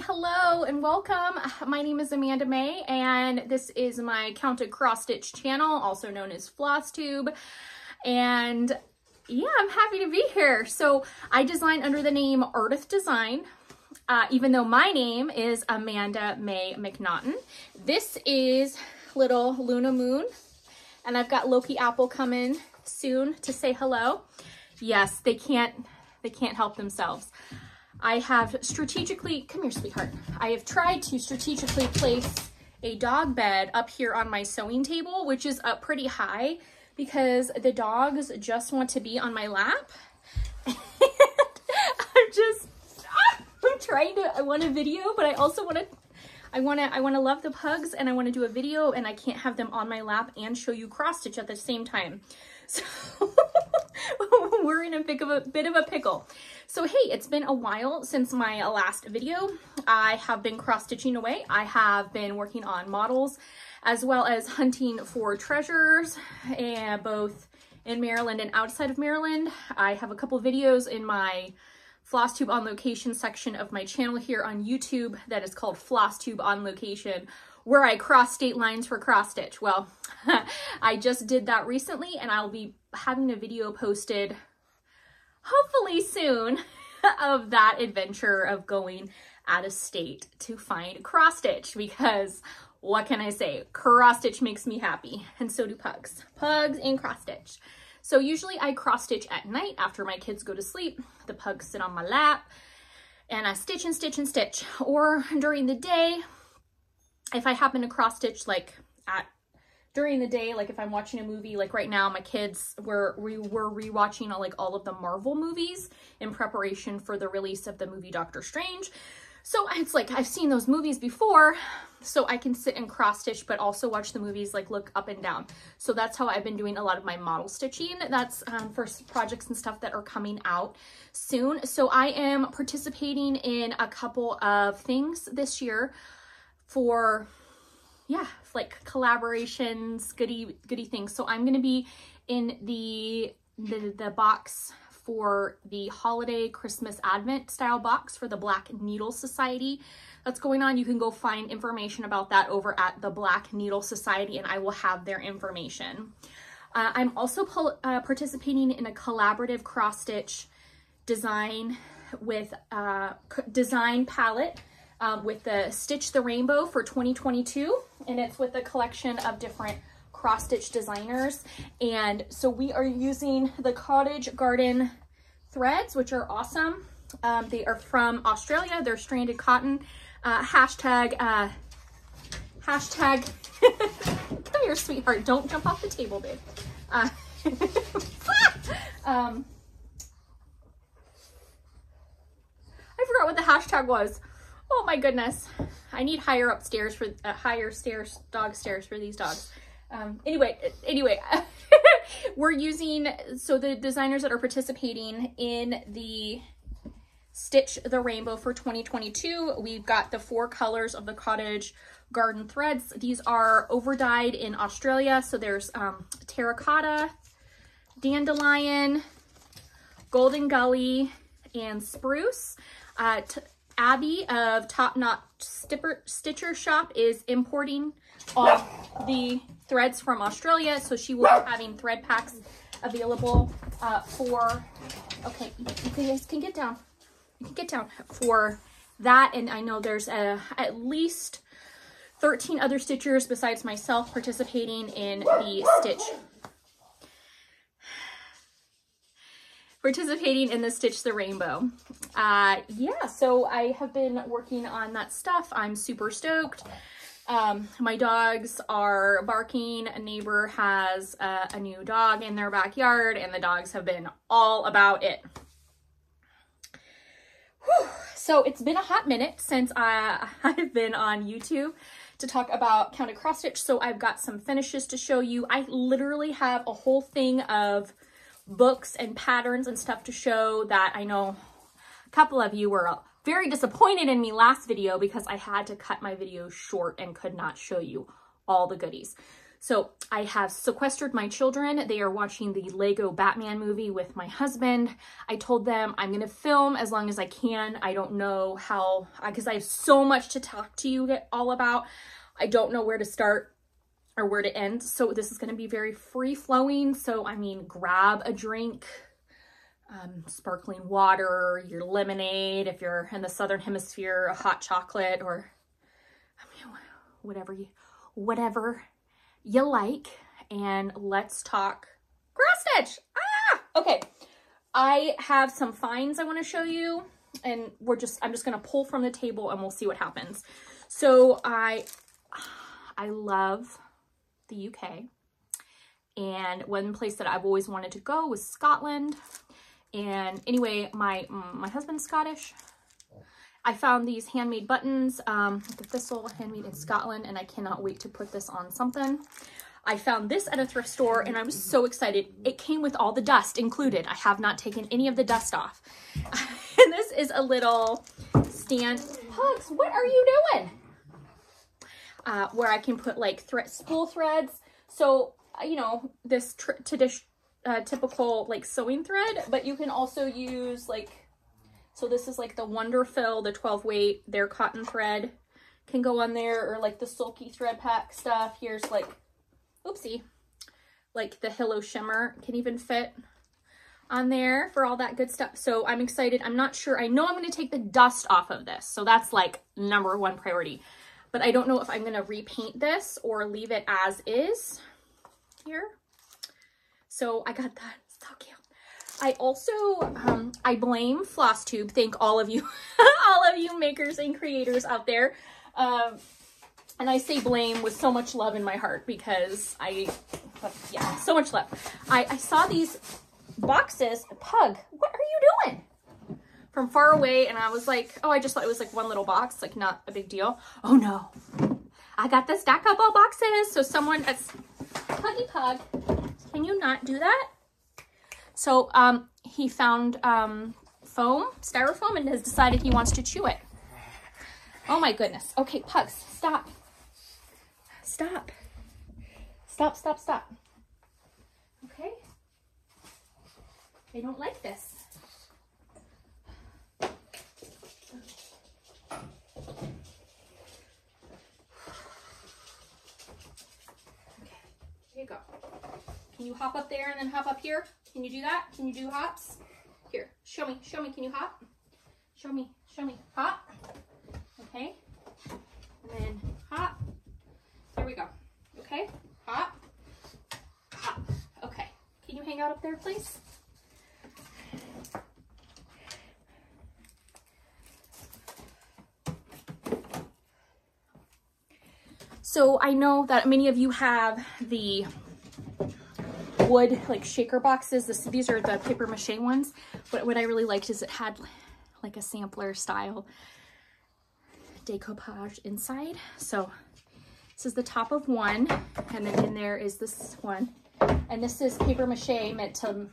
Hi, hello, and welcome. My name is Amanda Mae, and this is my Counted Cross Stitch channel, also known as Flosstube. And yeah, I'm happy to be here. So I design under the name Ardith Design, even though my name is Amanda Mae MacNaughton. This is little Luna Moon, and I've got Loki Apple coming soon to say hello. Yes, they can't help themselves. I have strategically, come here, sweetheart. I have tried to strategically place a dog bed up here on my sewing table, which is up pretty high because the dogs just want to be on my lap. And I'm trying to, I want a video, but I also want to, I want to love the pugs and I want to do a video, and I can't have them on my lap and show you cross stitch at the same time. So we're in a bit of a pickle. So hey, it's been a while since my last video. I have been cross-stitching away. I have been working on models as well as hunting for treasures, and both in Maryland and outside of Maryland. I have a couple videos in my Flosstube on Location section of my channel here on YouTube that is called Flosstube on Location, where I cross state lines for cross stitch. Well, I just did that recently, and I'll be having a video posted hopefully soon of that adventure of going out of state to find cross stitch, because what can I say? Cross stitch makes me happy, and so do pugs. Pugs and cross stitch. So usually I cross stitch at night after my kids go to sleep. The pugs sit on my lap and I stitch and stitch and stitch. Or during the day, if I happen to cross stitch, like during the day, like if I'm watching a movie, like right now, my kids we were rewatching all of the Marvel movies in preparation for the release of the movie Doctor Strange. So it's like, I've seen those movies before, so I can sit and cross stitch, but also watch the movies, like look up and down. So that's how I've been doing a lot of my model stitching. That's for projects and stuff that are coming out soon. So I am participating in a couple of things this year for, yeah, like collaborations, goody things. So I'm gonna be in the box for the holiday Christmas Advent style box for the Black Needle Society that's going on. You can go find information about that over at the Black Needle Society, and I will have their information. I'm also participating in a collaborative cross stitch design with Design Palette with the Stitch the Rainbow for 2022, and it's with a collection of different cross stitch designers. And so we are using the Cottage Garden threads, which are awesome. They are from Australia. They're stranded cotton. Hashtag come here, sweetheart, don't jump off the table, babe. I forgot what the hashtag was. Oh my goodness, I need higher stairs, dog stairs for these dogs. Anyway, we're using, so the designers that are participating in the Stitch the Rainbow for 2022, we've got the 4 colors of the Cottage Garden threads. These are over dyed in Australia. So there's terracotta, dandelion, golden gully, and spruce. Abby of Top Knot Stitcher shop is importing all the threads from Australia, so she will be having thread packs available for, okay, you guys can get down, you can get down for that. And I know there's at least 13 other stitchers besides myself participating in the Stitch the Rainbow. Yeah, so I have been working on that stuff. I'm super stoked. My dogs are barking. A neighbor has a new dog in their backyard, and the dogs have been all about it. Whew. So it's been a hot minute since I've been on YouTube to talk about Counted Cross Stitch. So I've got some finishes to show you. I literally have a whole thing of books and patterns and stuff to show that I know a couple of you were very disappointed in me last video because I had to cut my video short and could not show you all the goodies. So I have sequestered my children. They are watching the Lego Batman movie with my husband. I told them I'm going to film as long as I can. I don't know how, because I have so much to talk to you all about. I don't know where to start or where to end. So this is going to be very free flowing. So, I mean, grab a drink, sparkling water, your lemonade, if you're in the Southern Hemisphere, a hot chocolate, or I mean, whatever you like, and let's talk cross stitch. Ah! Okay, I have some finds I want to show you, and I'm just going to pull from the table and we'll see what happens. So I love the UK, and one place that I've always wanted to go was Scotland. And anyway, my husband's Scottish. I found these handmade buttons with the thistle, handmade in Scotland, and I cannot wait to put this on something. I found this at a thrift store, and I was so excited. It came with all the dust included. I have not taken any of the dust off. And this is a little stand. Hugs, what are you doing? Where I can put, like, spool threads. So, you know, this typical, like, sewing thread, but you can also use, like, so this is like the Wonderfill, the 12 weight, their cotton thread can go on there, or like the Sulky thread pack stuff. Here's like, oopsie, like the Hello Shimmer can even fit on there for all that good stuff. So I'm excited. I'm not sure. I know I'm going to take the dust off of this. So that's like number one priority, but I don't know if I'm going to repaint this or leave it as is here. So I got that. It's so cute. I also, I blame Flosstube. Thank all of you, all of you makers and creators out there. And I say blame with so much love in my heart because yeah, so much love. I saw these boxes. Pug, what are you doing? From far away. And I was like, oh, I just thought it was like one little box, like not a big deal. Oh no, I got the stack up all boxes. So someone that's, Puggy Pug, can you not do that? So he found foam, styrofoam, and has decided he wants to chew it. Oh my goodness. Okay, Pugs, stop. Stop. Stop, stop, stop. Okay. They don't like this. Okay, here you go. Can you hop up there and then hop up here? Can you do that? Can you do hops? Here, show me, show me. Can you hop? Show me, hop. Okay, and then hop. There we go. Okay, hop, hop. Okay, can you hang out up there, please? So I know that many of you have the wood like shaker boxes. These are the paper mache ones, but what I really liked is it had like a sampler style decoupage inside. So this is the top of one, and then in there is this one, and this is paper mache meant to,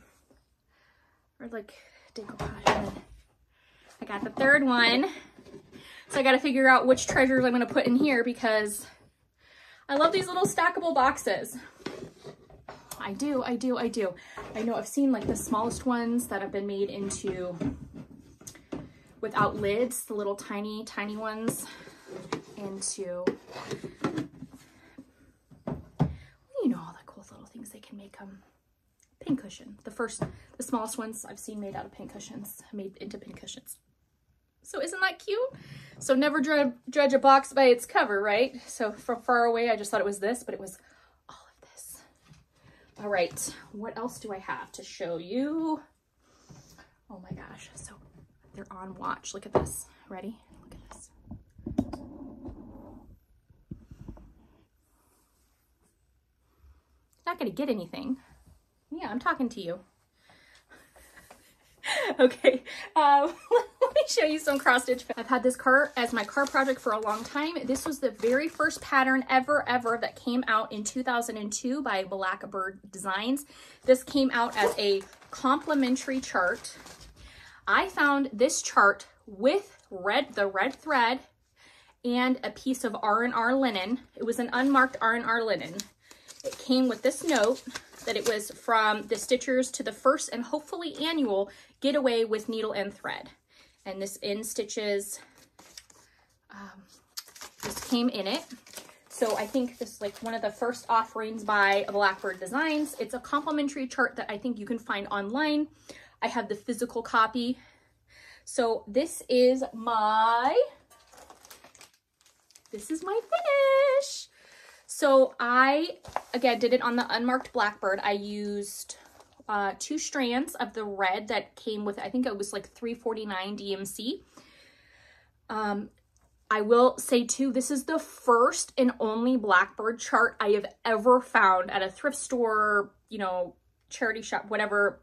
or like decoupage. And then I got the third one, so I got to figure out which treasures I'm going to put in here because I love these little stackable boxes. I do, I do, I do. I know I've seen like the smallest ones that have been made into without lids, the little tiny, tiny ones into, you know, all the cool little things they can make them. Pincushion. The smallest ones I've seen made out of pincushions, made into pincushions. So isn't that cute? So never judge a box by its cover, right? So from far away, I just thought it was this, but it was. All right, what else do I have to show you? Oh my gosh, so they're on watch. Look at this. Ready? Look at this. Not gonna get anything. Yeah, I'm talking to you. Okay, let me show you some cross stitch. I've had this car as my car project for a long time. This was the very first pattern ever that came out in 2002 by Blackbird Designs. This came out as a complimentary chart. I found this chart with the red thread and a piece of R&R linen. It was an unmarked R&R linen. It came with this note that it was from the Stitchers to the first and hopefully annual getaway with needle and thread. And this In Stitches just came in it. So I think this is like one of the first offerings by Blackbird Designs. It's a complimentary chart that I think you can find online. I have the physical copy. So this is my finish. So I, again, did it on the unmarked Blackbird. I used two strands of the red that came with, I think it was like $3.49 DMC. I will say too, this is the first and only Blackbird chart I have ever found at a thrift store, you know, charity shop, whatever,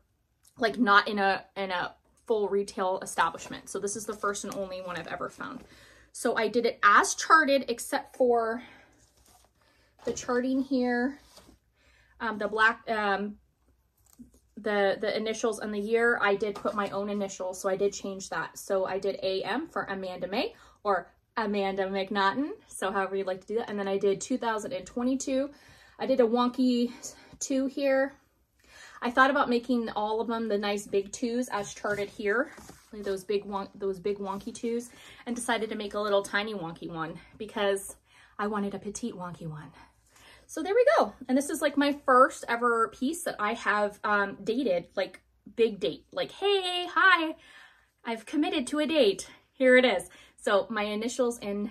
like not in a full retail establishment. So this is the first and only one I've ever found. So I did it as charted, except for the charting here, the initials and the year. I did put my own initials, so I did change that. So I did AM for Amanda Mae, or Amanda MacNaughton, so however you'd like to do that. And then I did 2022. I did a wonky 2 here. I thought about making all of them the nice big 2s as charted here, like those big wonky 2s, and decided to make a little tiny wonky one because I wanted a petite wonky one. So there we go. And this is like my first ever piece that I have dated, like big date, like, hey, hi, I've committed to a date. Here it is. So my initials and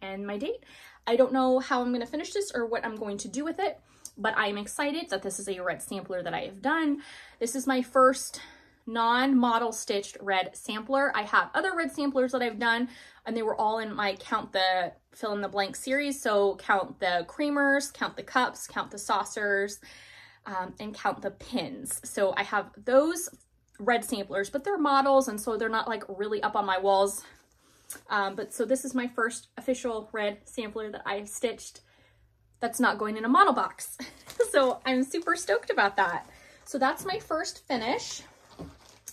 my date. I don't know how I'm going to finish this or what I'm going to do with it, but I'm excited that this is a red sampler that I have done. This is my first non-model stitched red sampler. I have other red samplers that I've done, and they were all in my count the fill in the blank series. So count the creamers, count the cups, count the saucers, and count the pins. So I have those red samplers, but they're models, and so they're not like really up on my walls. But so this is my first official red sampler that I've stitched that's not going in a model box. So I'm super stoked about that. So that's my first finish.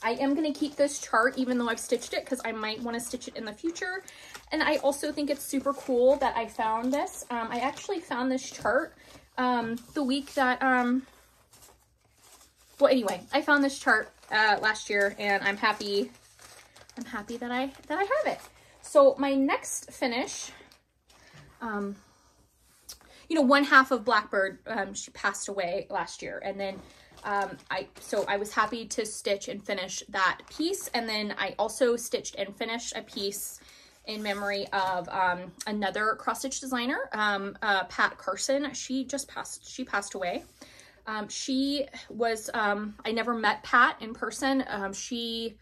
I am going to keep this chart even though I've stitched it, because I might want to stitch it in the future. And I also think it's super cool that I found this. I actually found this chart the week that, well, anyway, I found this chart last year, and I'm happy that I have it. So my next finish, you know, one half of Blackbird, she passed away last year. And then, so I was happy to stitch and finish that piece. And then I also stitched and finished a piece in memory of, another cross stitch designer, Pat Carson. She passed away. She was, I never met Pat in person. She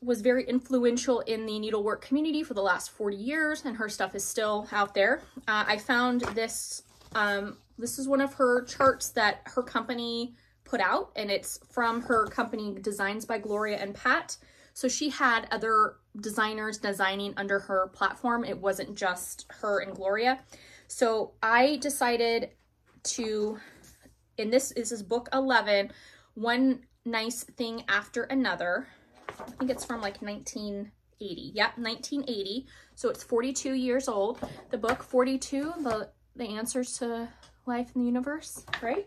was very influential in the needlework community for the last 40 years, and her stuff is still out there. I found this, this is one of her charts that her company put out, and it's from her company, Designs by Gloria and Pat. So she had other designers designing under her platform. It wasn't just her and Gloria. So I decided to, and this is book 11, One Nice Thing After Another. I think it's from like 1980. Yep, 1980. So it's 42 years old. The book 42, the answers to life in the universe, right?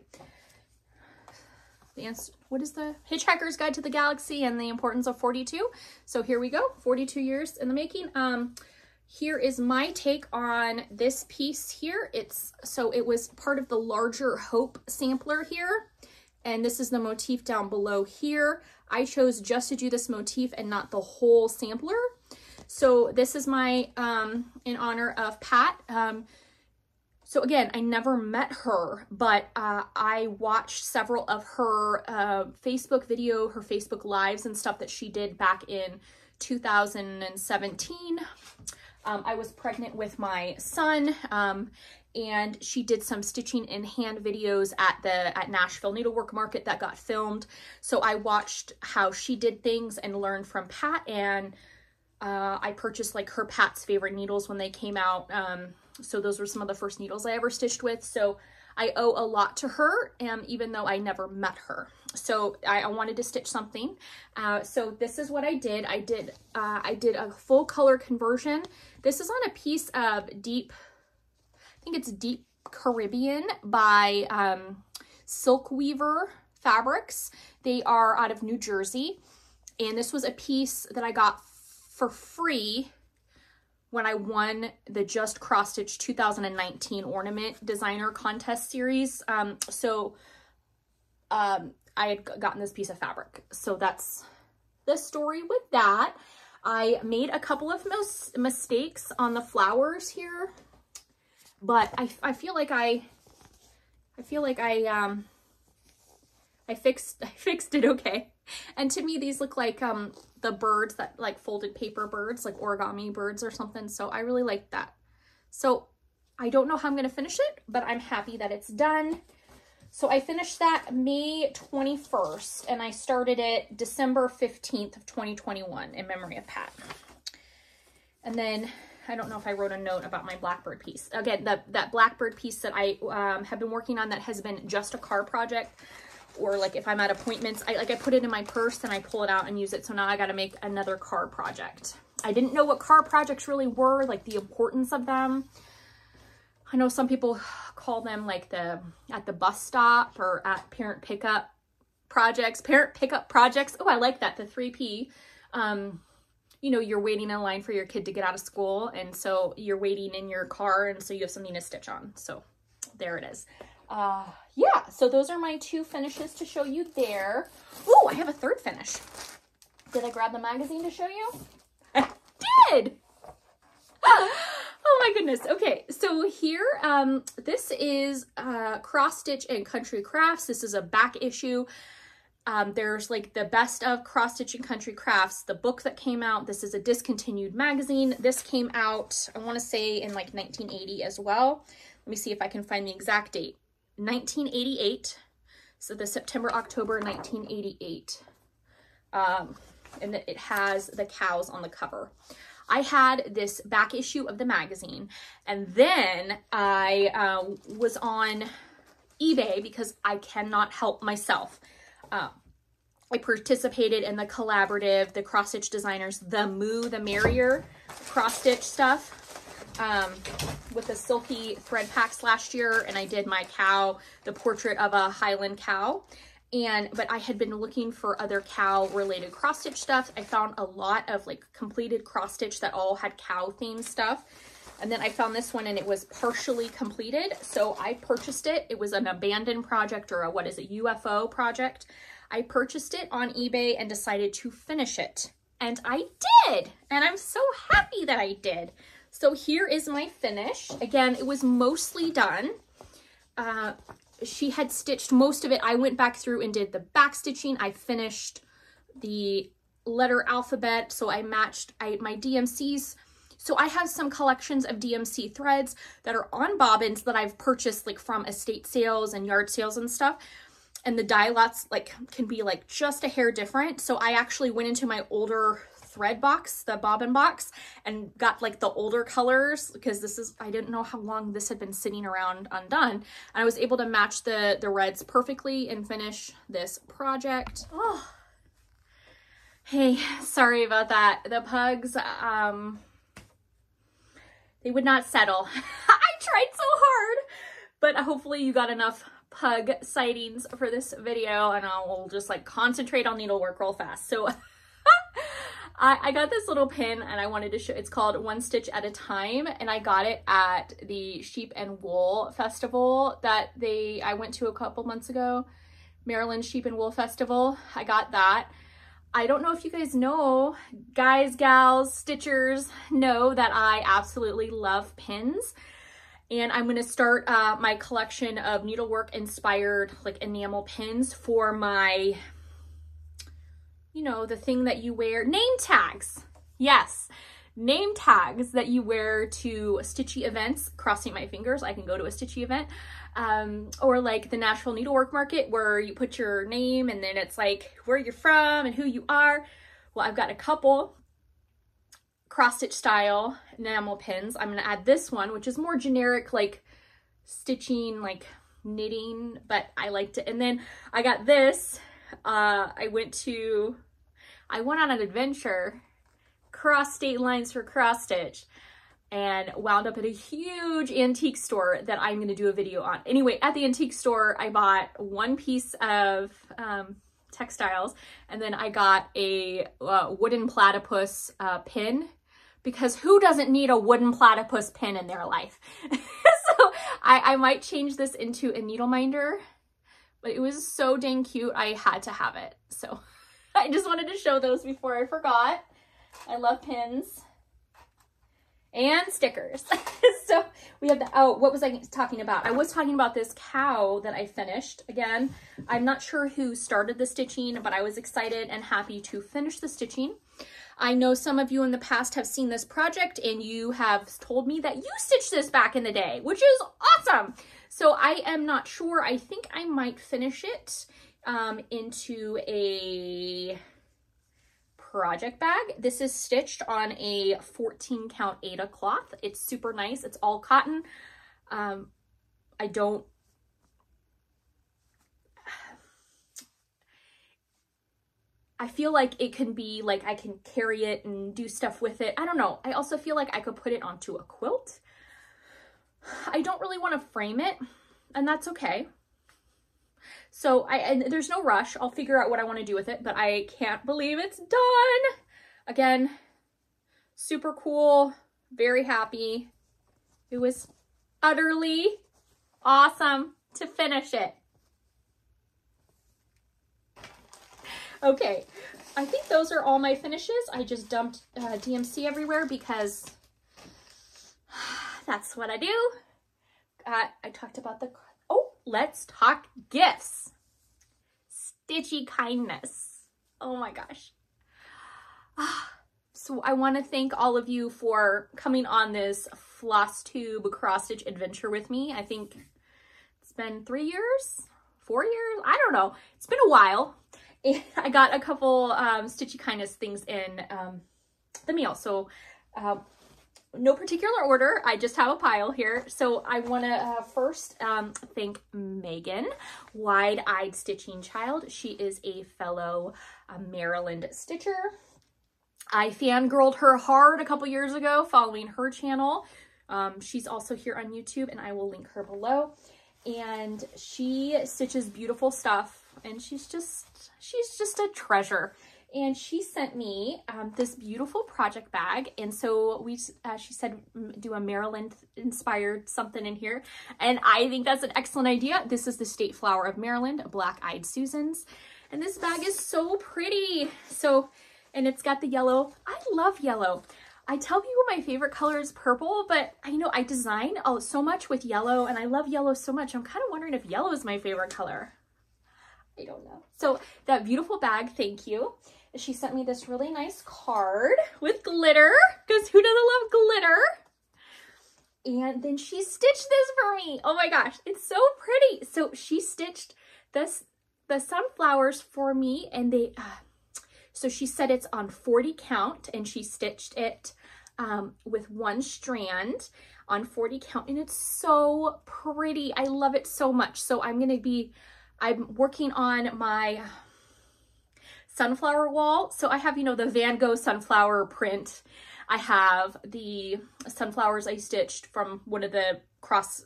The answer, what is the Hitchhiker's Guide to the Galaxy and the importance of 42? So here we go, 42 years in the making. Here is my take on this piece here. It was part of the larger Hope sampler here. And this is the motif down below here. I chose just to do this motif and not the whole sampler. So this is my, in honor of Pat. So again, I never met her, but I watched several of her Facebook video, her Facebook lives and stuff that she did back in 2017. I was pregnant with my son, and she did some stitching in hand videos at Nashville Needlework Market that got filmed. So I watched how she did things and learned from Pat, and I purchased like her Pat's favorite needles when they came out. So those were some of the first needles I ever stitched with. So I owe a lot to her, even though I never met her. So I wanted to stitch something. So this is what I did. I did a full color conversion. This is on a piece of deep, I think it's deep Caribbean by Silk Weaver Fabrics. They are out of New Jersey. And this was a piece that I got for free when I won the Just Cross Stitch 2019 Ornament Designer Contest Series. I had gotten this piece of fabric. So that's the story with that. I made a couple of mistakes on the flowers here, but I feel like I fixed it okay. And to me, these look like the birds that like folded paper birds, like origami birds or something. So I really like that. So I don't know how I'm gonna finish it, but I'm happy that it's done. So I finished that May 21st and I started it December 15th of 2021 in memory of Pat. And then I don't know if I wrote a note about my Blackbird piece. Again, that Blackbird piece that I have been working on that has been just a car project, or like if I'm at appointments, I put it in my purse and I pull it out and use it. So now I got to make another car project. I didn't know what car projects really were, like the importance of them. I know some people call them like at the bus stop or at parent pickup projects. Oh, I like that. The 3P, you know, you're waiting in line for your kid to get out of school. And so you're waiting in your car. And so you have something to stitch on. So there it is. Yeah. So those are my two finishes to show you there. Oh, I have a third finish. Did I grab the magazine to show you? I did. Oh my goodness. Okay. So here, this is, Cross Stitch and Country Crafts. This is a back issue. There's like the best of Cross Stitch and Country Crafts, the book that came out. This is a discontinued magazine. This came out, I want to say in like 1980 as well. Let me see if I can find the exact date. 1988. So the September, October, 1988. And it has the cows on the cover. I had this back issue of the magazine, and then I was on eBay because I cannot help myself. I participated in the collaborative, the Cross Stitch Designers, the Moo the Merrier cross stitch stuff with the Sulky thread packs last year, and I did my cow, the portrait of a Highland cow. But I had been looking for other cow related cross stitch stuff. I found a lot of like completed cross stitch that all had cow themed stuff. And then I found this one and it was partially completed. So I purchased it. It was an abandoned project or a, what is it, UFO project. I purchased it on eBay and decided to finish it. And I did. And I'm so happy that I did. So here is my finish. Again, it was mostly done. She had stitched most of it. I went back through and did the back stitching. I finished the letter alphabet. So I matched my DMCs. So I have some collections of DMC threads that are on bobbins that I've purchased like from estate sales and yard sales and stuff. And the dye lots like can be like just a hair different. So I actually went into my older thread box, the bobbin box, and got like the older colors because this is, I didn't know how long this had been sitting around undone. And I was able to match the reds perfectly and finish this project. Oh, hey, sorry about that. The pugs, they would not settle. I tried so hard, but hopefully you got enough pug sightings for this video and I'll just like concentrate on needlework real fast. So I got this little pin and I wanted to show, it's called One Stitch at a Time, and I got it at the Sheep and Wool Festival that I went to a couple months ago, Maryland Sheep and Wool Festival. I got that. I don't know if you guys know, guys, gals, stitchers know that I absolutely love pins, and I'm going to start my collection of needlework inspired like enamel pins for my, you know, the thing that you wear, name tags. Yes, name tags that you wear to stitchy events, crossing my fingers, I can go to a stitchy event, or like the Nashville Needlework Market where you put your name and then it's like where you're from and who you are. Well, I've got a couple cross-stitch style enamel pins. I'm gonna add this one, which is more generic, like stitching, like knitting, but I liked it. And then I got this, I went on an adventure, cross state lines for cross stitch. and wound up at a huge antique store that I'm going to do a video on. Anyway, at the antique store, I bought one piece of textiles, and then I got a wooden platypus pin, because who doesn't need a wooden platypus pin in their life? So I might change this into a needle minder, but it was so dang cute, I had to have it. So I just wanted to show those before I forgot. I love pins and stickers. So we have the, oh, what was I talking about? I was talking about this cow that I finished. Again, I'm not sure who started the stitching, but I was excited and happy to finish the stitching. I know some of you in the past have seen this project and you have told me that you stitched this back in the day, which is awesome. So I am not sure. I think I might finish it into a project bag. This is stitched on a 14 count Aida cloth. It's super nice. It's all cotton. I don't, I feel like it can be like, I can carry it and do stuff with it. I don't know. I also feel like I could put it onto a quilt. I don't really want to frame it, and that's okay. So and there's no rush. I'll figure out what I want to do with it, but I can't believe it's done. Again, super cool, very happy. It was utterly awesome to finish it. Okay, I think those are all my finishes. I just dumped DMC everywhere because that's what I do. I talked about the, oh, let's talk gifts. Stitchy kindness. Oh my gosh. So I want to thank all of you for coming on this Flosstube cross stitch adventure with me. I think it's been 3 years, 4 years. I don't know. It's been a while. I got a couple stitchy kindness things in the mail. So no particular order. I just have a pile here. So I want to first thank Megan, Wide-Eyed Stitching Child. She is a fellow Maryland stitcher. I fangirled her hard a couple years ago following her channel. She's also here on YouTube, and I will link her below. And she stitches beautiful stuff. And she's just a treasure. And she sent me this beautiful project bag. And so she said, do a Maryland inspired something in here. And I think that's an excellent idea. This is the state flower of Maryland, Black-Eyed Susans. And this bag is so pretty. So, and it's got the yellow. I love yellow. I tell people my favorite color is purple, but I know I design so much with yellow, and I love yellow so much. I'm kind of wondering if yellow is my favorite color. I don't know. So that beautiful bag, thank you. She sent me this really nice card with glitter, because who doesn't love glitter? And then she stitched this for me. Oh my gosh, it's so pretty. So she stitched this, the sunflowers for me, and they, so she said it's on 40 count, and she stitched it with one strand on 40 count, and it's so pretty. I love it so much. So I'm working on my sunflower wall. So I have, you know, the Van Gogh sunflower print. I have the sunflowers I stitched from one of the Cross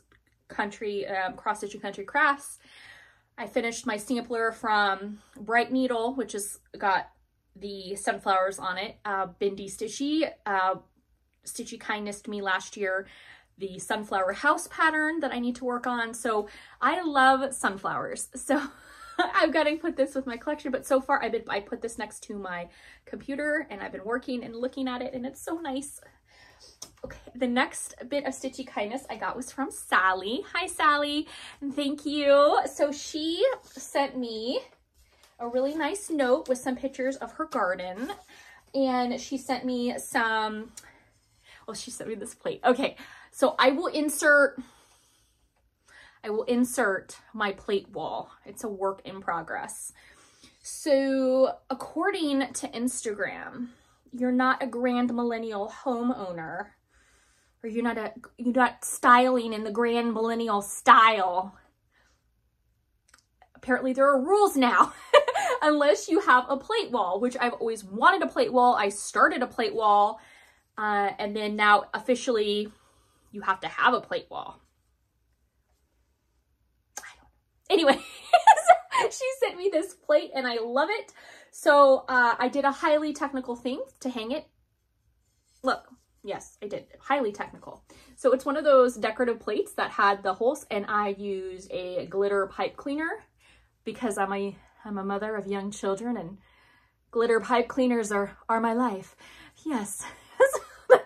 Stitch and Country Crafts. I finished my sampler from Bright Needle, which has got the sunflowers on it. Bindi Stitchy, Stitchy Kindness to me last year. The sunflower house pattern that I need to work on. So I love sunflowers. So I've got to put this with my collection, but so far I put this next to my computer, and I've been working and looking at it, and it's so nice. Okay, the next bit of stitchy kindness I got was from Sally. Hi, Sally. Thank you. So she sent me a really nice note with some pictures of her garden, and she sent me some, well, she sent me this plate. Okay. So I will insert my plate wall. It's a work in progress. So according to Instagram, you're not a grand millennial homeowner, or you're not styling in the grand millennial style. Apparently there are rules now, unless you have a plate wall, which I've always wanted a plate wall. I started a plate wall. And then now officially you have to have a plate wall. I don't know. Anyway, she sent me this plate and I love it. So I did a highly technical thing to hang it. Look, yes, I did. Highly technical. So it's one of those decorative plates that had the holes, and I used a glitter pipe cleaner because I'm a mother of young children, and glitter pipe cleaners are my life. Yes,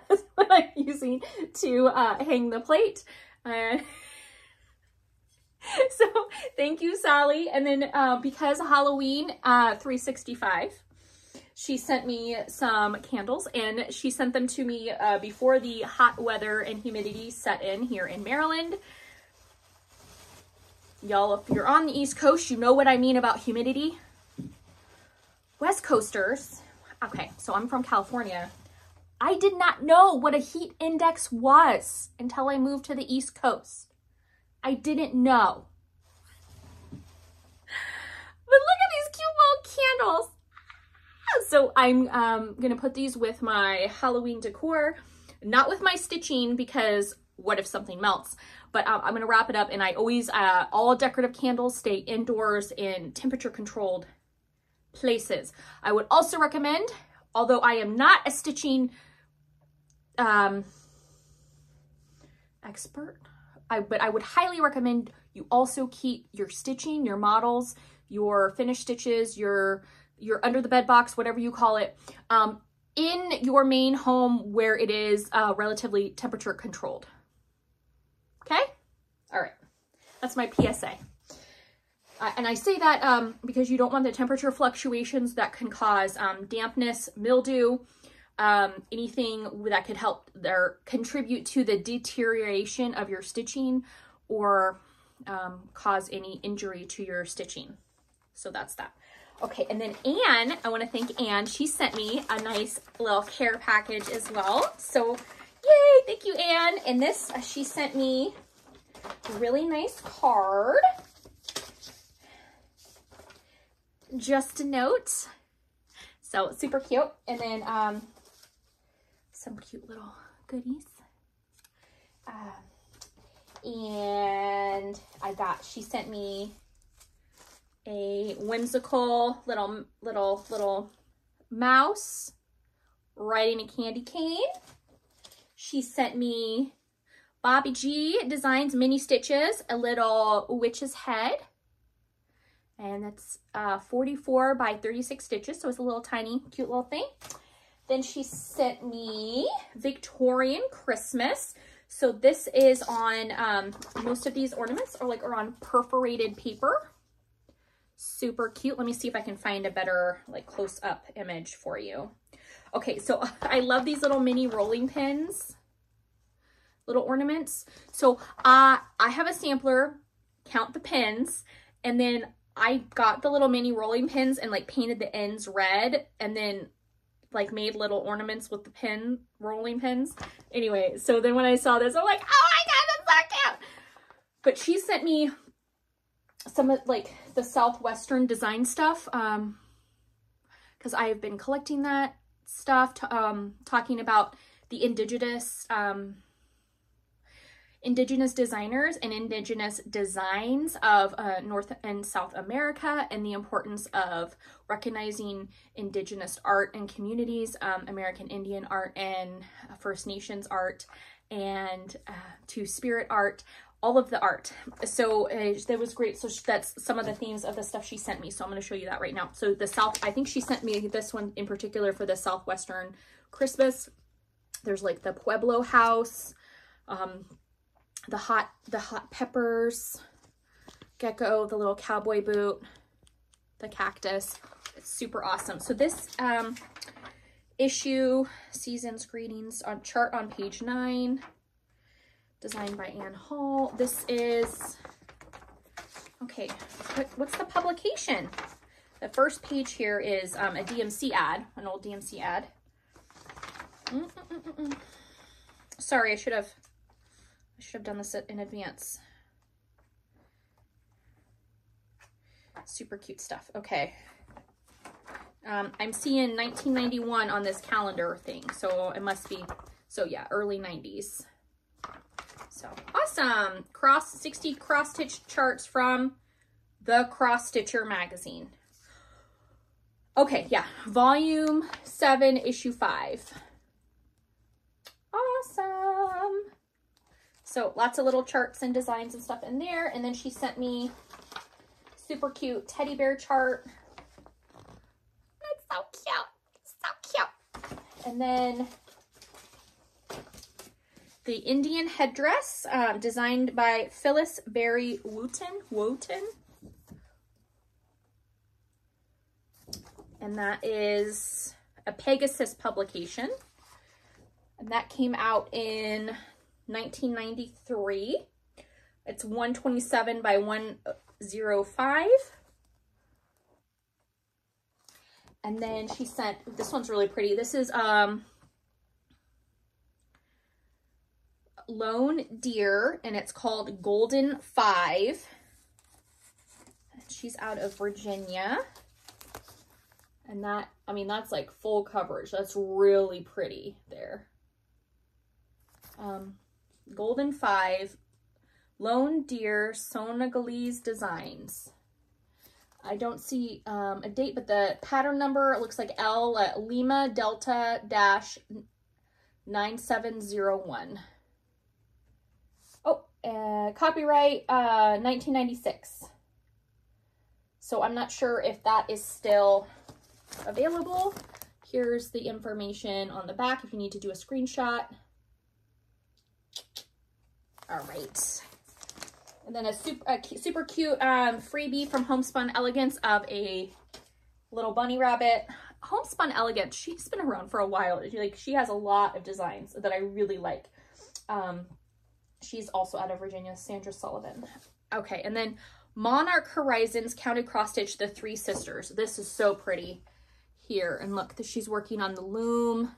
that's what I'm using to hang the plate. So thank you, Sally. And then because Halloween 365, she sent me some candles, and she sent them to me before the hot weather and humidity set in here in Maryland. Y'all, if you're on the East Coast, you know what I mean about humidity. West Coasters, okay, so I'm from California. I did not know what a heat index was until I moved to the East Coast. I didn't know. But look at these cute little candles. So I'm gonna put these with my Halloween decor, not with my stitching, because what if something melts? But I'm gonna wrap it up, and I always, all decorative candles stay indoors in temperature controlled places. I would also recommend, although I am not a stitching expert, but I would highly recommend you also keep your stitching, your models, your finished stitches, your under the bed box, whatever you call it, in your main home where it is relatively temperature controlled. Okay? All right. That's my PSA. And I say that because you don't want the temperature fluctuations that can cause dampness, mildew, anything that could help or contribute to the deterioration of your stitching or cause any injury to your stitching. So that's that. Okay, and then Anne, I want to thank Anne. She sent me a nice little care package as well. So yay, thank you, Anne. And this, she sent me a really nice card. Just a note. So super cute. And then some cute little goodies. And I got, she sent me a whimsical little mouse riding a candy cane. She sent me Bobby G Designs mini stitches, a little witch's head. And that's 44 by 36 stitches. So it's a little tiny, cute little thing. Then she sent me Victorian Christmas. So this is on, most of these ornaments are on perforated paper. Super cute. Let me see if I can find a better close up image for you. Okay, so I love these little mini rolling pins, little ornaments. So I have a sampler, count the pins, and then I got the little mini rolling pins and painted the ends red, and then made little ornaments with the rolling pins. Anyway, so then when I saw this, I'm like, oh my God, that's so cute. But she sent me some of the Southwestern design stuff, because I have been collecting that stuff, talking about the indigenous designers and indigenous designs of North and South America, and the importance of recognizing indigenous art and communities, American Indian art and First Nations art, and to spirit art, all of the art. So that was great. So that's some of the themes of the stuff she sent me. So I'm going to show you that right now. So the South, I think she sent me this one in particular for the Southwestern Christmas. There's the Pueblo house, the hot peppers, gecko, the little cowboy boot, the cactus. It's super awesome. So this issue, Season's Greetings, on chart on page 9, designed by Anne Hall. This is, okay, what's the publication? The first page here is a DMC ad, an old DMC ad. Sorry, I should have done this in advance. Super cute stuff. Okay. I'm seeing 1991 on this calendar thing, so it must be, so yeah, early 90s. So awesome. 60 cross stitch charts from the Cross Stitcher magazine. Okay, yeah, volume 7 issue 5. Awesome. So lots of little charts and designs and stuff in there. And then she sent me super cute teddy bear chart. That's so cute. So cute. And then the Indian headdress, designed by Phyllis Berry Wooten. And that is a Pegasus publication. And that came out in 1993. It's 127 by 105. And then she sent, this one's really pretty. This is Lone Deer, and it's called Golden 5. She's out of Virginia. And that, I mean, that's like full coverage. That's really pretty there. Golden 5, Lone Deer, Sonagalese Designs. I don't see a date, but the pattern number looks like L, Lima Delta dash 9701. Oh, copyright 1996. So I'm not sure if that is still available. Here's the information on the back if you need to do a screenshot. All right, and then a super cute freebie from Homespun Elegance of a little bunny rabbit. Homespun Elegance, she's been around for a while. Like, she has a lot of designs that I really like. She's also out of Virginia, Sandra Sullivan. Okay, and then Monarch Horizons Counted Cross Stitch, The Three Sisters. This is so pretty here, and look, she's working on the loom,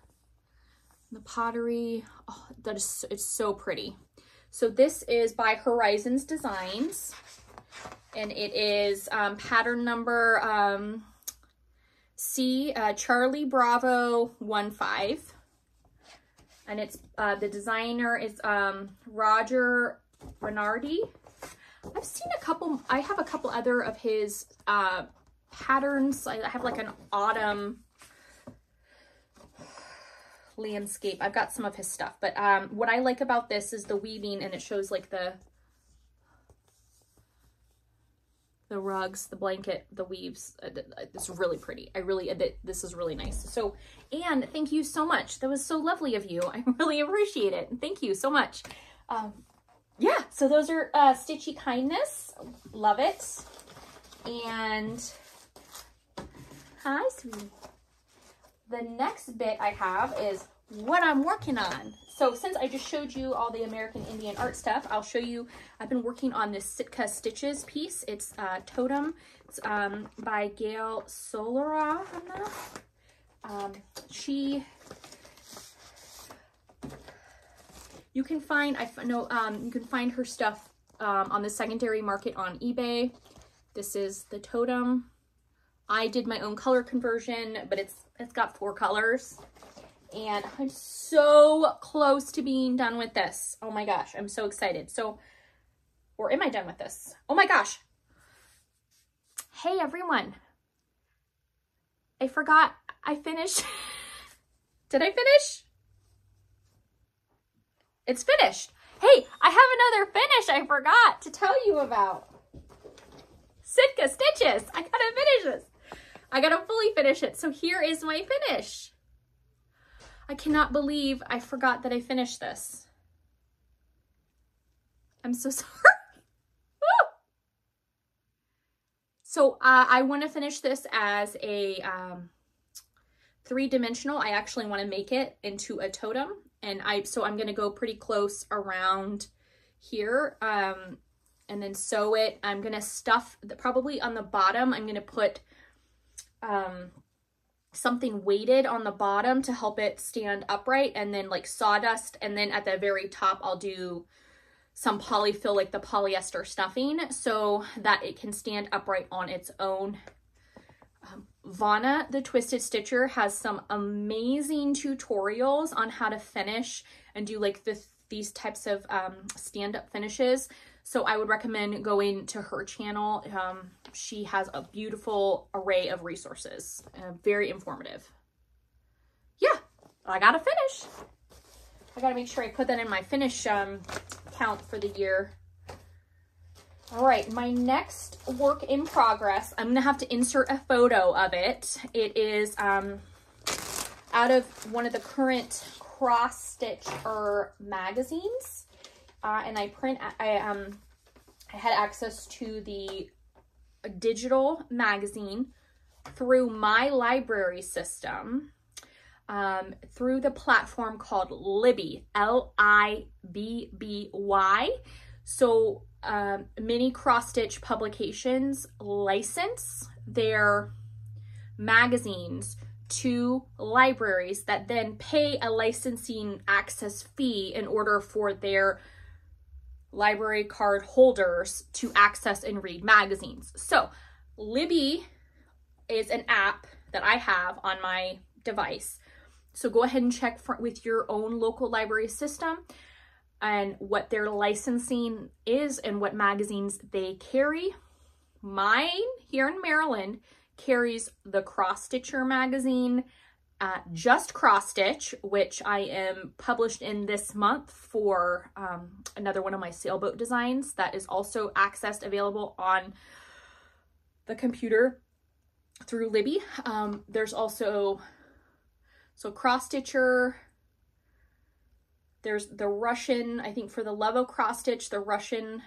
the pottery. Oh, that is, it's so pretty. So this is by Horizons Designs, and it is pattern number C, Charlie Bravo 15, and it's the designer is Roger Renardi. I've seen a couple. I have a couple other of his patterns. I have like an autumn landscape. I've got some of his stuff, but what I like about this is the weaving, and it shows like the rugs, the blanket, the weaves. It's really pretty. I really, this is really nice. So Anne, thank you so much. That was so lovely of you. I really appreciate it. Thank you so much. Yeah, so those are Stitchy Kindness. Love it. And hi, sweetie. The next bit I have is what I'm working on. So since I just showed you all the American Indian art stuff, I'll show you, I've been working on this Sitka Stitches piece. It's Totem. It's by Gail Solera. You can find, you can find her stuff on the secondary market on eBay. This is the Totem. I did my own color conversion, but it's got 4 colors, and I'm so close to being done with this. Oh my gosh, I'm so excited. So, or am I done with this? Oh my gosh. Hey everyone. I forgot I finished. Did I finish? It's finished. Hey, I have another finish I forgot to tell you about. Sitka Stitches. I gotta finish this. I gotta fully finish it. So here is my finish. I cannot believe I forgot that I finished this. I'm so sorry. Woo! So I want to finish this as a three-dimensional. I actually want to make it into a totem, and so I'm gonna go pretty close around here, and then sew it. I'm gonna stuff probably on the bottom. I'm gonna put something weighted on the bottom to help it stand upright, and then like sawdust, and then at the very top I'll do some polyfill, like the polyester stuffing, so that it can stand upright on its own. Vonna, the Twisted Stitcher, has some amazing tutorials on how to finish and do like these types of stand-up finishes. So I would recommend going to her channel. She has a beautiful array of resources, very informative. Yeah, I gotta finish. I gotta make sure I put that in my finish count for the year. All right, my next work in progress, I'm gonna have to insert a photo of it. It is out of one of the current Cross Stitcher magazines, and I had access to the digital magazine through my library system, through the platform called Libby, L-I-B-B-Y. So many Cross Stitch publications license their magazines to libraries that then pay a licensing access fee in order for their library card holders to access and read magazines. So Libby is an app that I have on my device. So go ahead and check with your own local library system and what their licensing is and what magazines they carry. Mine here in Maryland carries the Cross Stitcher magazine, Just Cross Stitch, which I am published in this month for another one of my sailboat designs that is also accessed, available on the computer through Libby. There's also, so Cross Stitcher, there's the Russian, I think for the Love of Cross Stitch, the Russian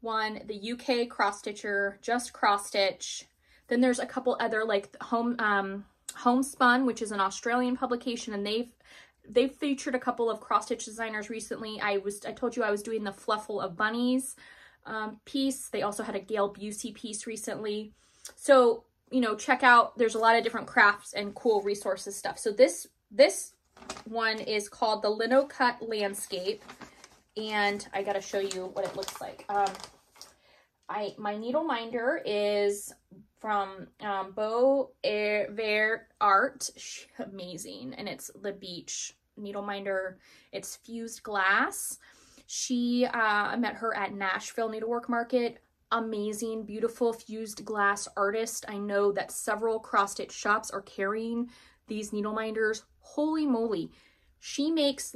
one, the UK Cross Stitcher, Just Cross Stitch. Then there's a couple other like Homespun, which is an Australian publication, and they've featured a couple of Cross Stitch designers recently. I told you I was doing the Fluffle of Bunnies piece. They also had a Gail Busey piece recently. So, you know, check out, there's a lot of different crafts and cool resources stuff. So this one is called the Lino Cut Landscape, and I gotta show you what it looks like. My needle minder is from Beau Vert Art. She's amazing, and it's the beach needle minder. It's fused glass. I met her at Nashville Needlework Market. Amazing, beautiful fused glass artist. I know that several Cross Stitch shops are carrying these needle minders. Holy moly, she makes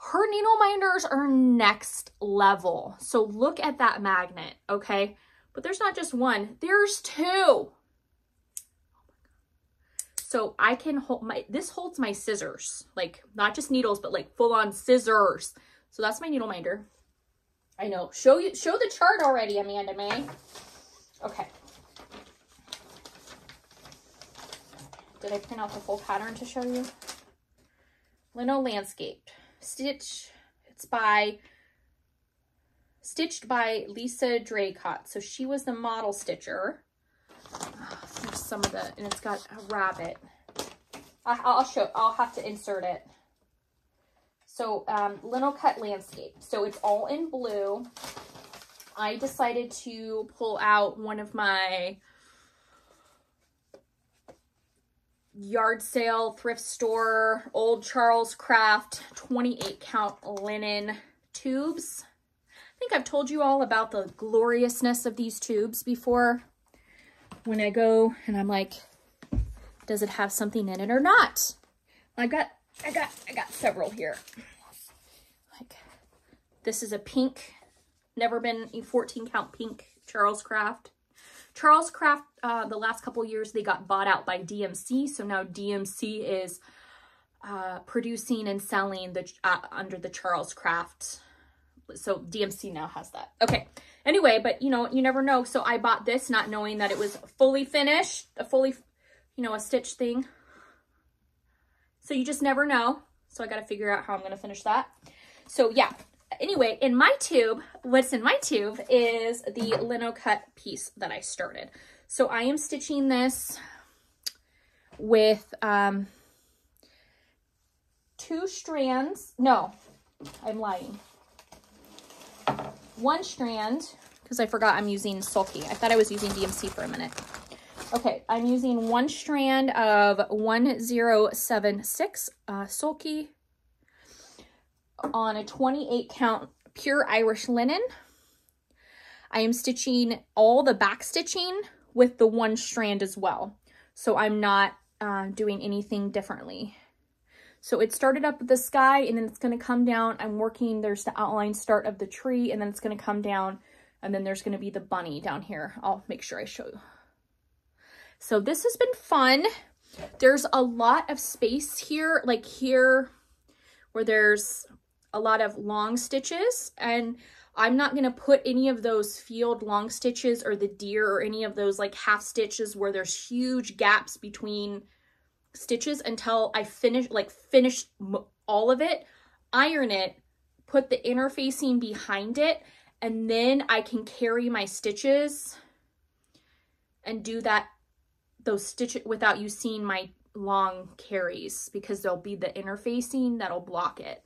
her needle minders are next level. So look at that magnet, okay? But there's not just one, there's two. Oh my God. So I can hold this holds my scissors, like not just needles, but like full on scissors. So that's my needle minder. I know, show the chart already, Amanda Mae. Okay. Did I print out the full pattern to show you? Lino Landscape. Stitched by Lisa Draycott. So she was the model stitcher. Here's some of the, and it's got a rabbit. I'll have to insert it. So Lino Cut Landscape. So it's all in blue. I decided to pull out one of my yard sale, thrift store, old Charles Craft 28 count linen tubes. I think I've told you all about the gloriousness of these tubes before. When I go and I'm like, does it have something in it or not? I got several here. Like this is a pink, never been a 14 count pink Charles Craft. Charles Craft, the last couple years, they got bought out by DMC. So now DMC is producing and selling under the Charles Craft. So DMC now has that. Okay. Anyway, but you know, you never know. So I bought this not knowing that it was fully finished, a stitch thing. So you just never know. So I got to figure out how I'm going to finish that. So yeah. Anyway, what's in my tube is the lino cut piece that I started. So I am stitching this with two strands. No, I'm lying. One strand, because I forgot I'm using Sulky. I thought I was using DMC for a minute. Okay, I'm using one strand of 1076 Sulky on a 28 count pure Irish linen. I am stitching all the back stitching with the one strand as well. So I'm not doing anything differently. So it started up with the sky and then it's going to come down. I'm working, there's the outline start of the tree and then it's going to come down and then there's going to be the bunny down here. I'll make sure I show you. So this has been fun. There's a lot of space here, like here where there's a lot of long stitches, and I'm not going to put any of those field long stitches or the deer or any of those like half stitches where there's huge gaps between stitches until I finish, like finish all of it, iron it, put the interfacing behind it, and then I can carry my stitches and do that, those stitches without you seeing my long carries because there'll be the interfacing that'll block it.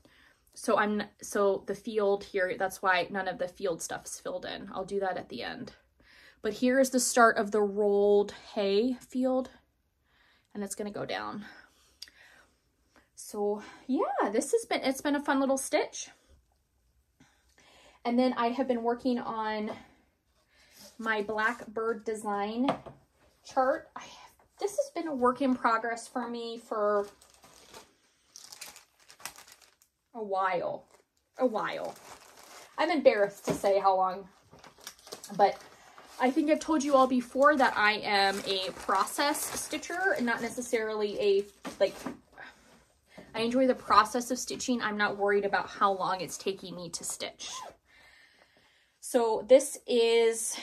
So I'm, so the field here, that's why none of the field stuff's filled in. I'll do that at the end. But here is the start of the rolled hay field and it's going to go down. So yeah, this has been, it's been a fun little stitch. And then I have been working on my Blackbird design chart. This has been a work in progress for me for a while. I'm embarrassed to say how long, but I think I've told you all before that I am a process stitcher and not necessarily a, like, I enjoy the process of stitching. I'm not worried about how long it's taking me to stitch. So this is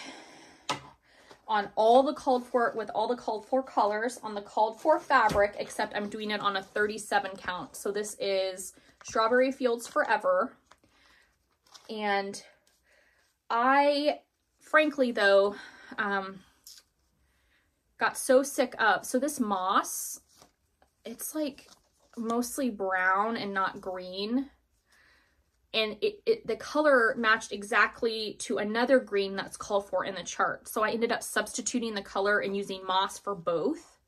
on all the called for, with all the called for colors on the called for fabric, except I'm doing it on a 37 count. So this is Strawberry Fields Forever. And I, frankly though, got so sick of, so this moss, it's like mostly brown and not green. And it the color matched exactly to another green that's called for in the chart. So I ended up substituting the color and using moss for both.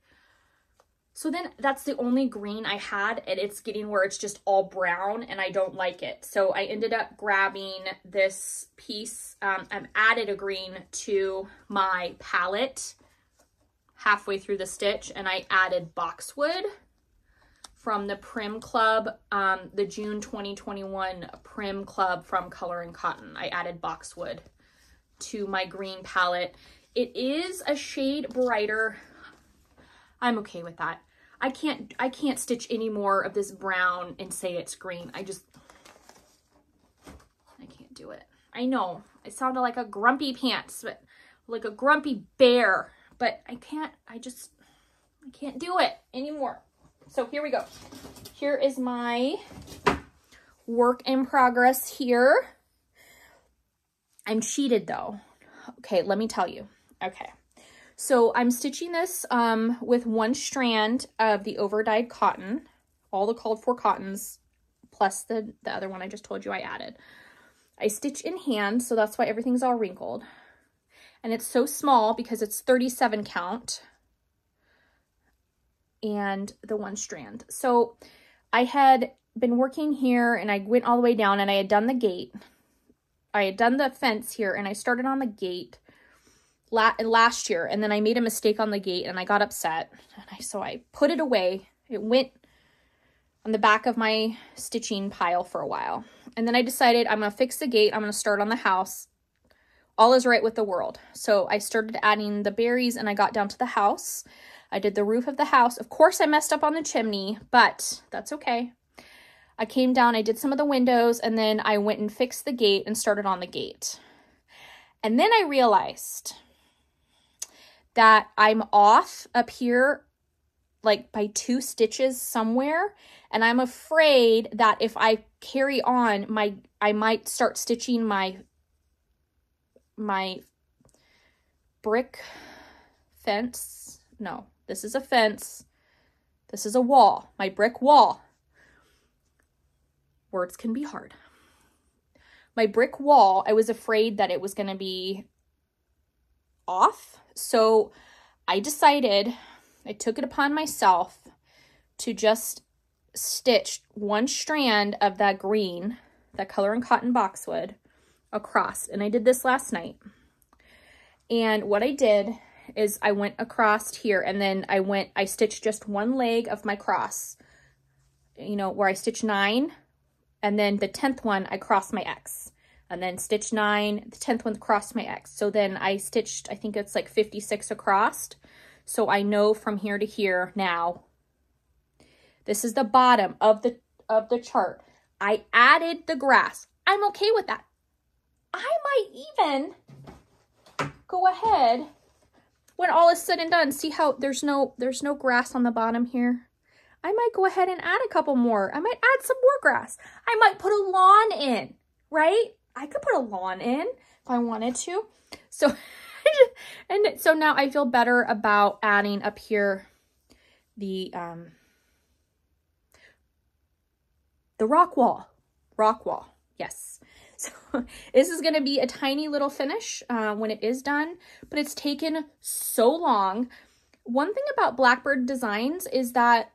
So then that's the only green I had, and it's getting where it's just all brown and I don't like it. So I ended up grabbing this piece. I've added a green to my palette halfway through the stitch, and I added boxwood from the Prim Club, the June 2021 Prim Club from Color and Cotton. I added boxwood to my green palette. It is a shade brighter. I'm okay with that. I can't stitch any more of this brown and say it's green. I can't do it. I know I sounded like a grumpy pants, but like a grumpy bear, but I can't do it anymore. So here we go. Here is my work in progress here. I'm cheated though. Okay, let me tell you. Okay. So I'm stitching this with one strand of the over-dyed cotton, all the called for cottons, plus the other one I just told you I added. I stitch in hand, so that's why everything's all wrinkled. And it's so small because it's 37 count and the one strand. So I had been working here and I went all the way down and I had done the gate. I had done the fence here and I started on the gate last year, and then I made a mistake on the gate and I got upset, and so I put it away. It went on the back of my stitching pile for a while, and then I decided I'm gonna fix the gate. I'm gonna start on the house. All is right with the world. So I started adding the berries and I got down to the house. I did the roof of the house. Of course I messed up on the chimney, but that's okay. I came down, I did some of the windows, and then I went and fixed the gate and started on the gate. And then I realized that I'm off up here like by 2 stitches somewhere, and I'm afraid that if I carry on I might start stitching my brick fence. No, this is a fence. This is a wall, my brick wall. Words can be hard. my brick wall, I was afraid that it was going to be off. So I decided, I took it upon myself to just stitch one strand of that green, that Color and Cotton boxwood, across. And I did this last night. And what I did is I went across here, and then I stitched just one leg of my cross, you know, where I stitched 9, and then the 10th one, I crossed my X, and then stitched 9, the 10th one crossed my X. So then I stitched, I think it's like 56 across. So I know from here to here now, this is the bottom of the chart. I added the grass. I'm okay with that. I might even go ahead when all is said and done. See how there's no grass on the bottom here? I might go ahead and add a couple more. I might add some more grass. I might put a lawn in, right? I could put a lawn in if I wanted to. So, and so now I feel better about adding up here the rock wall. Yes. So this is going to be a tiny little finish when it is done, but it's taken so long. One thing about Blackbird Designs is that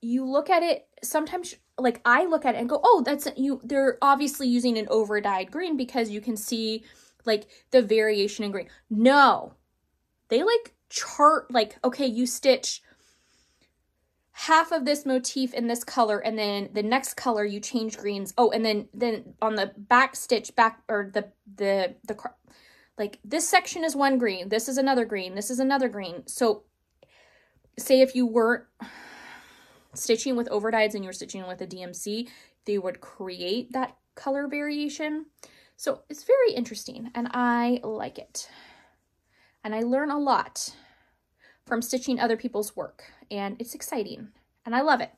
you look at it sometimes, like I look at it and go, oh, that's you. They're obviously using an over dyed green because you can see like the variation in green. No, they like chart, like, okay, you stitch half of this motif in this color, and then the next color you change greens. Oh, and then on the back stitch back, or the like this section is one green. This is another green. This is another green. So say if you weren't stitching with overdyes and you're stitching with a DMC, they would create that color variation. So it's very interesting, and I like it. And I learn a lot from stitching other people's work, and it's exciting, and I love it,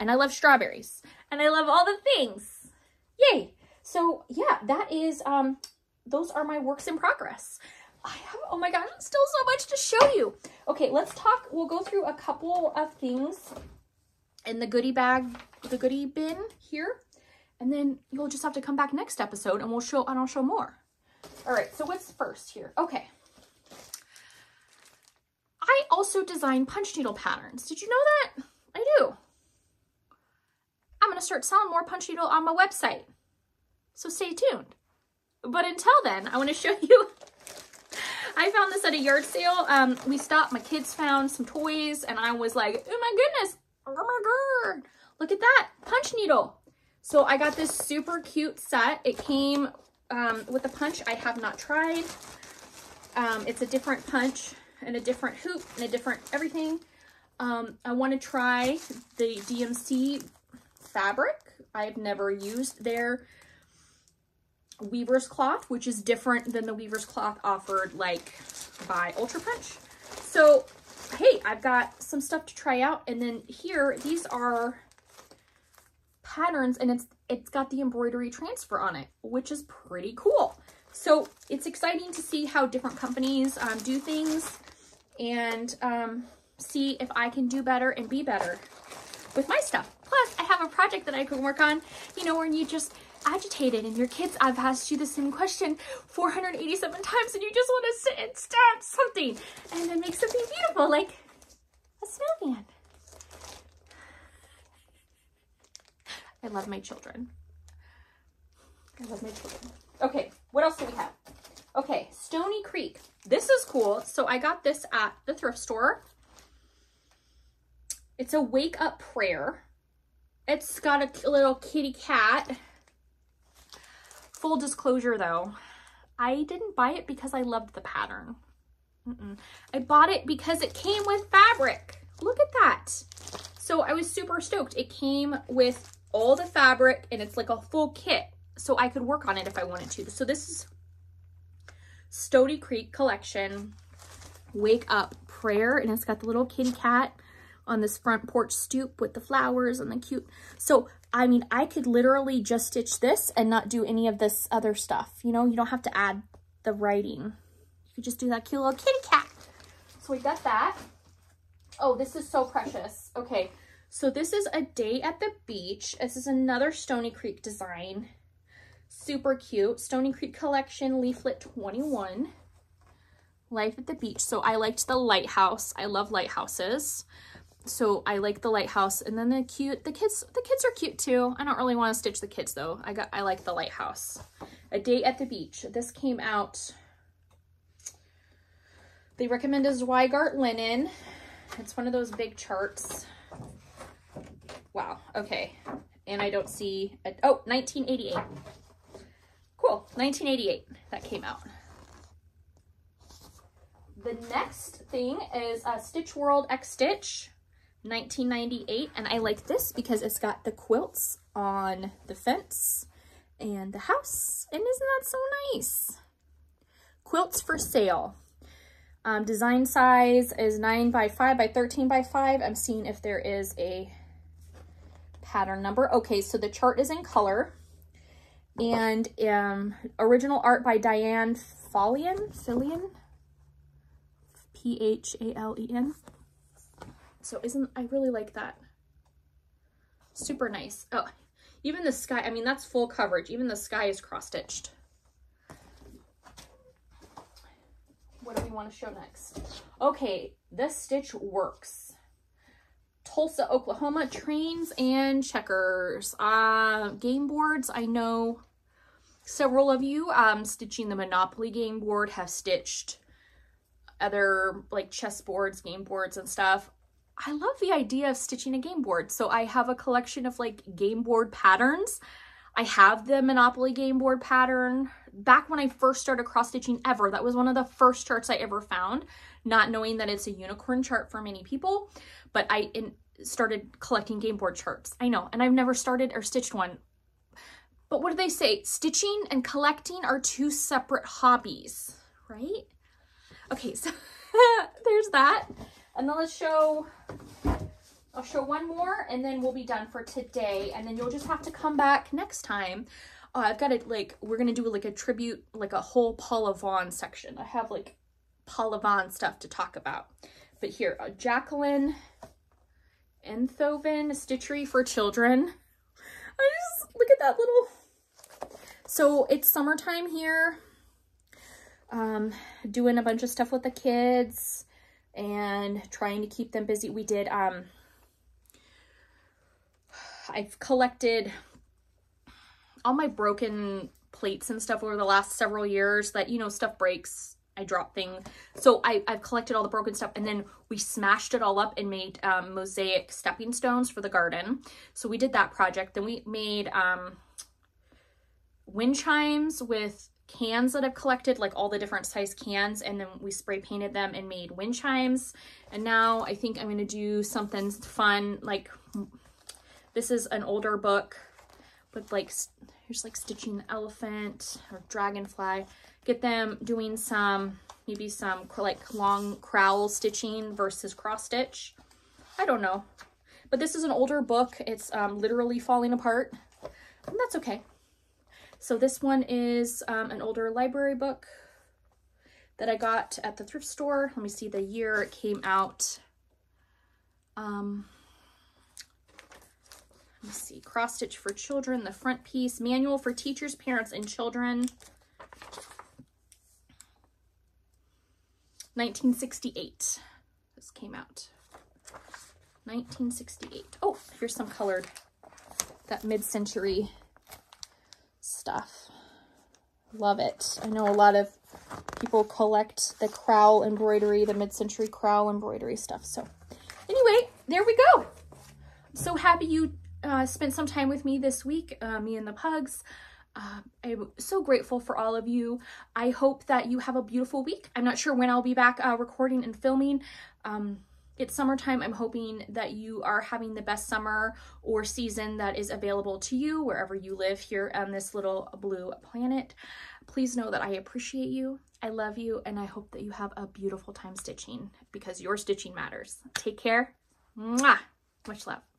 and I love strawberries, and I love all the things. Yay. So yeah, that is, those are my works in progress. I have, oh my gosh, still so much to show you. Okay, let's talk, we'll go through a couple of things in the goodie bag, the goodie bin here, and then you'll just have to come back next episode and we'll show, and I'll show more. All right, so what's first here? Okay. I also design punch needle patterns. Did you know that? I do. I'm going to start selling more punch needle on my website, so stay tuned. But until then, I want to show you, I found this at a yard sale. We stopped, my kids found some toys, and I was like, oh my goodness, oh my God, look at that punch needle. So I got this super cute set. It came with a punch I have not tried. It's a different punch and a different hoop and a different everything. I want to try the DMC fabric. I've never used their weaver's cloth, which is different than the weaver's cloth offered like by Ultra Punch. So hey, I've got some stuff to try out. And then here, these are patterns, and it's got the embroidery transfer on it, which is pretty cool. So it's exciting to see how different companies do things, and see if I can do better and be better with my stuff. Plus, I have a project that I can work on, you know, where you just agitate it and your kids, I've asked you the same question 487 times and you just want to sit and stamp something and then make something beautiful, like a snowman. I love my children. I love my children. Okay, what else do we have? Okay, Stoney Creek. This is cool. So I got this at the thrift store. It's a wake up prayer. It's got a little kitty cat. Full disclosure though, I didn't buy it because I loved the pattern. I bought it because it came with fabric. Look at that. So I was super stoked. It came with all the fabric, and it's like a full kit. So I could work on it if I wanted to. So this is Stoney Creek Collection Wake Up Prayer, and it's got the little kitty cat on this front porch stoop with the flowers and the cute. So, I mean, I could literally just stitch this and not do any of this other stuff. You know, you don't have to add the writing. You could just do that cute little kitty cat. So we got that. Oh, this is so precious. Okay, so this is A Day at the Beach. This is another Stoney Creek design. Super cute. Stoney Creek Collection, Leaflet 21. Life at the Beach. So I liked the lighthouse. I love lighthouses. So I like the lighthouse, and then the kids are cute too. I don't really want to stitch the kids though. I like the lighthouse. A Day at the Beach. This came out, they recommend a Zweigart linen. It's one of those big charts. Wow. Okay. And I don't see, oh, 1988. Cool. 1988 that came out. The next thing is Stitch World X Stitch. 1998, and I like this because it's got the quilts on the fence and the house, and isn't that so nice? Quilts for sale. Design size is 9 by 5 by 13 by 5. I'm seeing if there is a pattern number. Okay, so the chart is in color, and original art by Diane Phalen, Phalen. So I really like that. Super nice. Oh, even the sky, I mean, that's full coverage. Even the sky is cross-stitched. What do we want to show next? Okay, this stitch works. Tulsa, Oklahoma, trains and checkers. Game boards, I know several of you stitching the Monopoly game board have stitched other like chess boards, game boards and stuff. I love the idea of stitching a game board. So I have a collection of like game board patterns. I have the Monopoly game board pattern. Back when I first started cross stitching ever, that was one of the first charts I ever found, not knowing that it's a unicorn chart for many people, but I started collecting game board charts. I know, and I've never started or stitched one, but what do they say? Stitching and collecting are two separate hobbies, right? Okay, so there's that. And then I'll show one more and then we'll be done for today. And then you'll just have to come back next time. I've got it like, we're going to do like a tribute, like a whole Paula Vaughn section. I have like Paula Vaughn stuff to talk about. But here, Jacqueline Enthoven, Stitchery for Children. I just, look at that little, so it's summertime here. Doing a bunch of stuff with the kids and trying to keep them busy. We did, I've collected all my broken plates and stuff over the last several years that, you know, stuff breaks, I drop things. So I've collected all the broken stuff, and then we smashed it all up and made mosaic stepping stones for the garden. So we did that project. Then we made wind chimes with cans that I've collected, like all the different size cans, and then we spray painted them and made wind chimes. And now I think I'm going to do something fun. Like, this is an older book, but like here's like stitching the elephant or dragonfly. Get them doing some, maybe some like long crowl stitching versus cross stitch. I don't know, but this is an older book. It's literally falling apart, and that's okay. So this one is an older library book that I got at the thrift store. Let me see the year it came out. Let me see, Cross Stitch for Children, the front piece, Manual for Teachers, Parents, and Children, 1968, this came out, 1968. Oh, here's some colored, that mid-century stuff. Love it. I know a lot of people collect the crowl embroidery, the mid-century crowl embroidery stuff. So anyway, there we go. I'm so happy you spent some time with me this week, me and the pugs. I'm so grateful for all of you. I hope that you have a beautiful week. I'm not sure when I'll be back recording and filming. It's summertime. I'm hoping that you are having the best summer or season that is available to you wherever you live here on this little blue planet. Please know that I appreciate you. I love you, and I hope that you have a beautiful time stitching, because your stitching matters. Take care. Mwah! Much love.